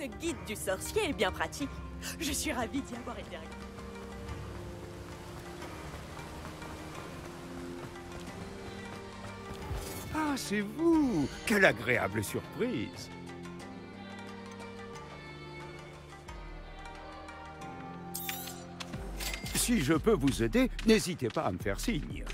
Ce guide du sorcier est bien pratique. Je suis ravie d'y avoir été. Ah, c'est vous! Quelle agréable surprise! Si je peux vous aider, n'hésitez pas à me faire signe.